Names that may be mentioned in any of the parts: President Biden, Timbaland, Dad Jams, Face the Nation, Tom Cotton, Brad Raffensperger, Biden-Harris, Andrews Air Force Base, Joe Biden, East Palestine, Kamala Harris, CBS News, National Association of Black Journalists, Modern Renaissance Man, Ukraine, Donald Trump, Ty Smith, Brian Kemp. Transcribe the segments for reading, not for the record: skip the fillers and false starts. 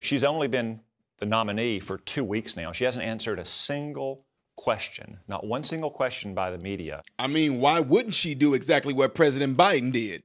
She's only been the nominee for 2 weeks now. She hasn't answered a single question, not one single question by the media. I mean, why wouldn't she do exactly what President Biden did?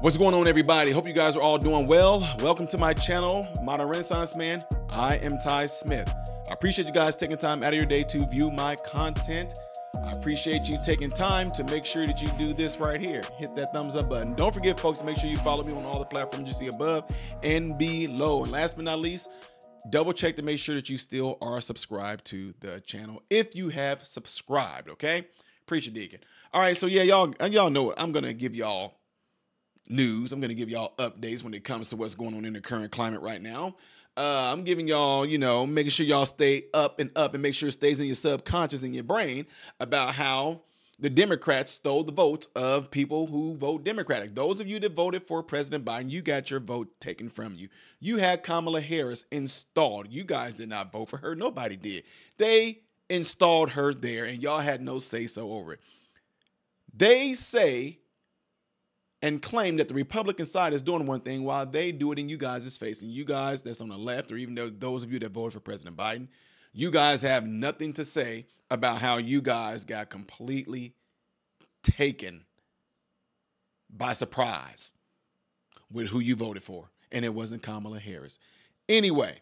What's going on, everybody? Hope you guys are all doing well. Welcome to my channel, Modern Renaissance Man. I am Ty Smith. I appreciate you guys taking time out of your day to view my content. I appreciate you taking time to make sure that you do this right here. Hit that thumbs up button. Don't forget, folks, make sure you follow me on all the platforms you see above and below. And last but not least, double check to make sure that you still are subscribed to the channel if you have subscribed, okay? Appreciate it. All right, so yeah, y'all know it. I'm gonna give y'all news. I'm going to give y'all updates when it comes to what's going on in the current climate right now. I'm giving y'all, you know, making sure y'all stay up and make sure it stays in your subconscious, in your brain, about how the Democrats stole the votes of people who vote Democratic. Those of you that voted for President Biden, you got your vote taken from you. You had Kamala Harris installed. You guys did not vote for her. Nobody did. They installed her there and y'all had no say-so over it. They say and claim that the Republican side is doing one thing while they do it in you guys' face. And you guys that's on the left, or even those of you that voted for President Biden, you guys have nothing to say about how you guys got completely taken by surprise with who you voted for. And it wasn't Kamala Harris. Anyway,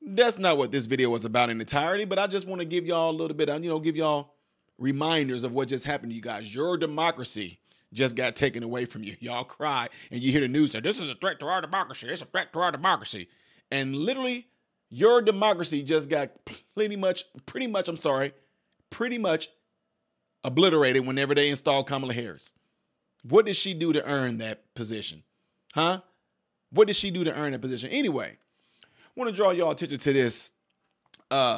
that's not what this video was about in entirety, but I just want to give y'all a little bit of, you know, give y'all reminders of what just happened to you guys. Your democracy just got taken away from you. Y'all cry and you hear the news say, this is a threat to our democracy. It's a threat to our democracy. And literally your democracy just got pretty much obliterated whenever they installed Kamala Harris. What did she do to earn that position? Huh? What did she do to earn that position? Anyway, I want to draw y'all attention to this. Draw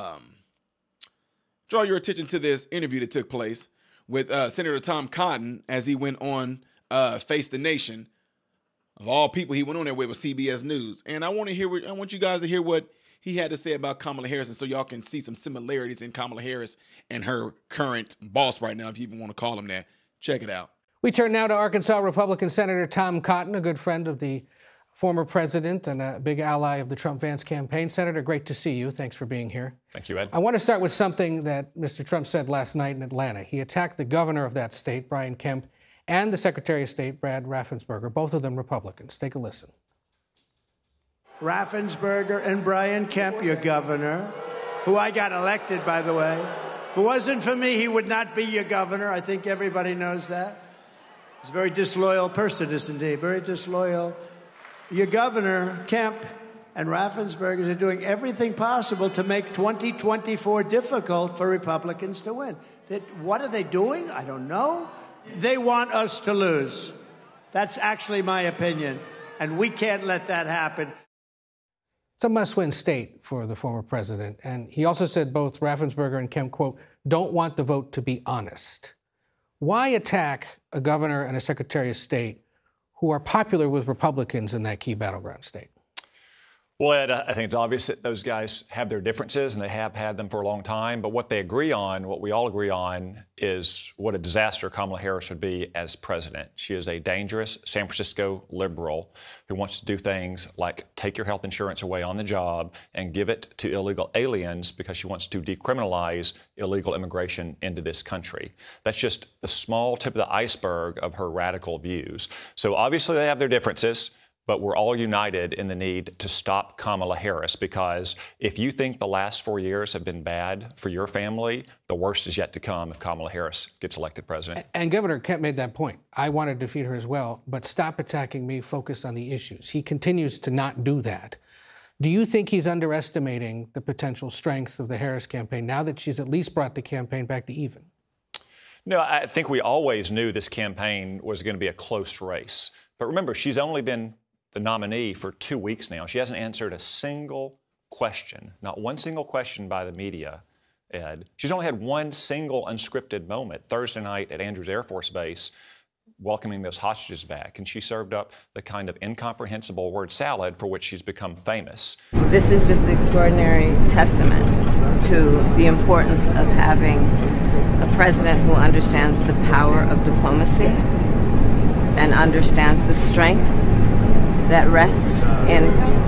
your attention to this interview that took place with Senator Tom Cotton as he went on Face the Nation. Of all people, he went on there with CBS News. And I want to hear what, I want you guys to hear what he had to say about Kamala Harris, and so y'all can see some similarities in Kamala Harris and her current boss right now, if you even want to call him that. Check it out. We turn now to Arkansas Republican Senator Tom Cotton, a good friend of the former president and a big ally of the Trump-Vance campaign. Senator, great to see you. Thanks for being here. Thank you, Ed. I want to start with something that Mr. Trump said last night in Atlanta. He attacked the governor of that state, Brian Kemp, and the Secretary of State, Brad Raffensperger, both of them Republicans. Take a listen. Raffensperger and Brian Kemp, your governor, who I got elected, by the way. If it wasn't for me, he would not be your governor. I think everybody knows that. He's a very disloyal person, isn't he? Very disloyal. Your governor, Kemp, and Raffensperger are doing everything possible to make 2024 difficult for Republicans to win. What are they doing? I don't know. They want us to lose. That's actually my opinion, and we can't let that happen. It's a must-win state for the former president, and he also said both Raffensperger and Kemp, quote, don't want the vote to be honest. Why attack a governor and a secretary of state who are popular with Republicans in that key battleground state? Well, Ed, I think it's obvious that those guys have their differences, and they have had them for a long time. But what they agree on, what we all agree on, is what a disaster Kamala Harris would be as president. She is a dangerous San Francisco liberal who wants to do things like take your health insurance away on the job and give it to illegal aliens because she wants to decriminalize illegal immigration into this country. That's just the small tip of the iceberg of her radical views. So obviously they have their differences, but we're all united in the need to stop Kamala Harris, because if you think the last 4 years have been bad for your family, the worst is yet to come if Kamala Harris gets elected president. And Governor Kemp made that point. I want to defeat her as well, but stop attacking me, focus on the issues. He continues to not do that. Do you think he's underestimating the potential strength of the Harris campaign now that she's at least brought the campaign back to even? No, I think we always knew this campaign was going to be a close race. But remember, she's only been the nominee for 2 weeks now. She hasn't answered a single question, not one single question by the media, Ed. She's only had one single unscripted moment Thursday night at Andrews Air Force Base welcoming those hostages back, and she served up the kind of incomprehensible word salad for which she's become famous. This is just an extraordinary testament to the importance of having a president who understands the power of diplomacy and understands the strength that rests in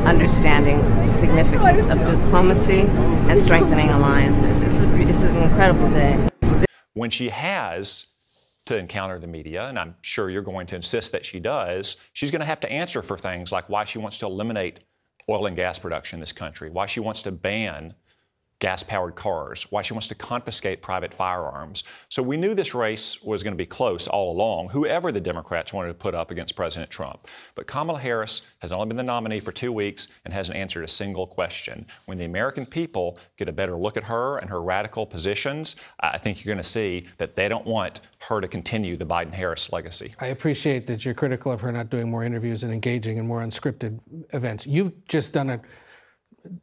understanding the significance of diplomacy and strengthening alliances. This is an incredible day. When she has to encounter the media, and I'm sure you're going to insist that she does, she's going to have to answer for things like why she wants to eliminate oil and gas production in this country, why she wants to ban gas-powered cars, why she wants to confiscate private firearms. So we knew this race was going to be close all along, whoever the Democrats wanted to put up against President Trump. But Kamala Harris has only been the nominee for 2 weeks and hasn't answered a single question. When the American people get a better look at her and her radical positions, I think you're going to see that they don't want her to continue the Biden-Harris legacy. I appreciate that you're critical of her not doing more interviews and engaging in more unscripted events. You've just done a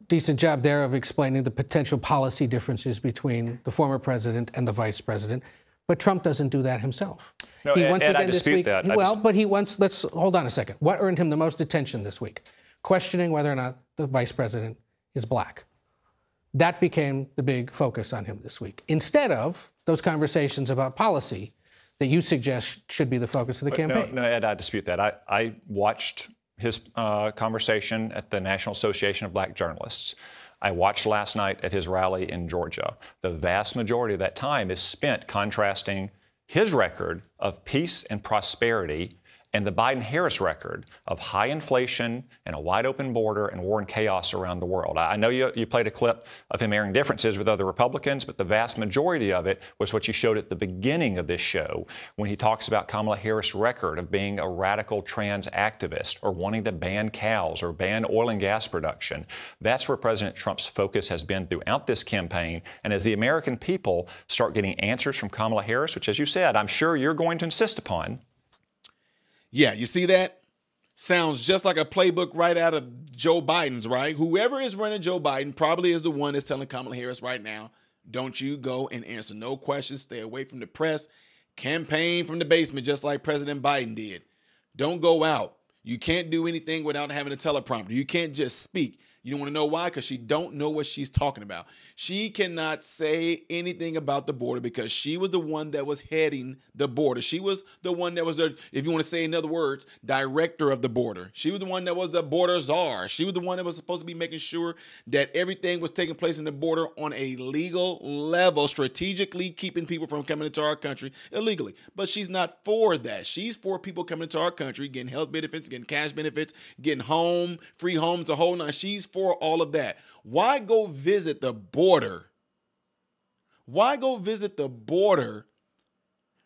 decent job there of explaining the potential policy differences between the former president and the vice president, but Trump doesn't do that himself. No, and I dispute that. Well, but he once, let's hold on a second. What earned him the most attention this week? Questioning whether or not the vice president is black. That became the big focus on him this week, instead of those conversations about policy that you suggest should be the focus of the campaign. No, Ed, I dispute that. I watched his conversation at the National Association of Black Journalists. I watched last night at his rally in Georgia. The vast majority of that time is spent contrasting his record of peace and prosperity and the Biden-Harris record of high inflation and a wide-open border and war and chaos around the world. I know you played a clip of him airing differences with other Republicans, but the vast majority of it was what you showed at the beginning of this show when he talks about Kamala Harris' record of being a radical trans activist or wanting to ban cows or ban oil and gas production. That's where President Trump's focus has been throughout this campaign. And as the American people start getting answers from Kamala Harris, which, as you said, I'm sure you're going to insist upon, yeah, you see that? Sounds just like a playbook right out of Joe Biden's, right? Whoever is running Joe Biden probably is the one that's telling Kamala Harris right now, don't you go and answer no questions, stay away from the press, campaign from the basement just like President Biden did. Don't go out. You can't do anything without having a teleprompter. You can't just speak. You don't want to know why? Because she don't know what she's talking about. She cannot say anything about the border because she was the one that was heading the border. She was the one that was, the, if you want to say in other words, director of the border. She was the one that was the border czar. She was the one that was supposed to be making sure that everything was taking place in the border on a legal level, strategically keeping people from coming into our country illegally. But she's not for that. She's for people coming into our country, getting health benefits, getting cash benefits, getting home, free homes, a whole nine. She's for all of that. Why go visit the border? Why go visit the border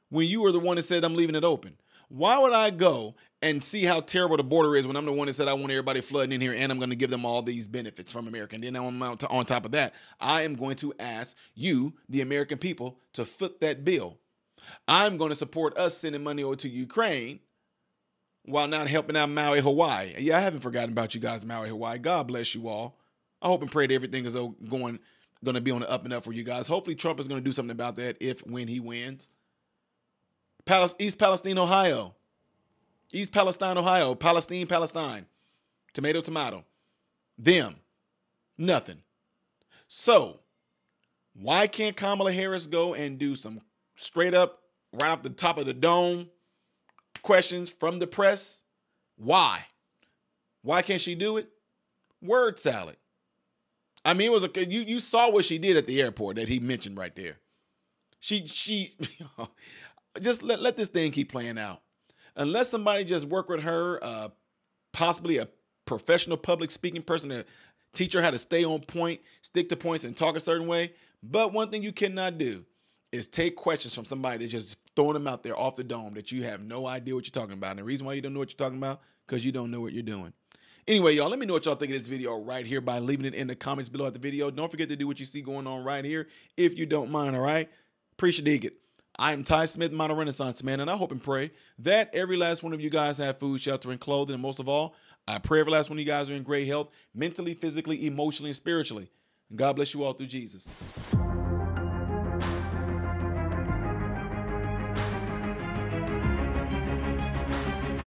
when you were the one that said, I'm leaving it open? Why would I go and see how terrible the border is when I'm the one that said, I want everybody flooding in here and I'm going to give them all these benefits from America? And then on top of that, I am going to ask you, the American people, to foot that bill. I'm going to support us sending money over to Ukraine while not helping out Maui, Hawaii. Yeah, I haven't forgotten about you guys in Maui, Hawaii. God bless you all. I hope and pray that everything is going to be on the up and up for you guys. Hopefully Trump is going to do something about that when he wins. East Palestine, Ohio. East Palestine, Ohio. Palestine, Palestine. Tomato, tomato. Them. Nothing. So, why can't Kamala Harris go and do some straight up, right off the top of the dome, questions from the press? Why? Why can't she do it? Word salad. I mean, it was a you saw what she did at the airport that he mentioned right there. She just let this thing keep playing out. Unless somebody just work with her, possibly a professional public speaking person to teach her how to stay on point, stick to points, and talk a certain way. But one thing you cannot do is take questions from somebody that's just throwing them out there off the dome that you have no idea what you're talking about. And the reason why you don't know what you're talking about, because you don't know what you're doing. Anyway, y'all, let me know what y'all think of this video right here by leaving it in the comments below at the video. Don't forget to do what you see going on right here, if you don't mind, all right? Appreciate it. I am Ty Smith, Modern Renaissance Man, and I hope and pray that every last one of you guys have food, shelter, and clothing, and most of all, I pray every last one of you guys are in great health, mentally, physically, emotionally, and spiritually. And God bless you all through Jesus.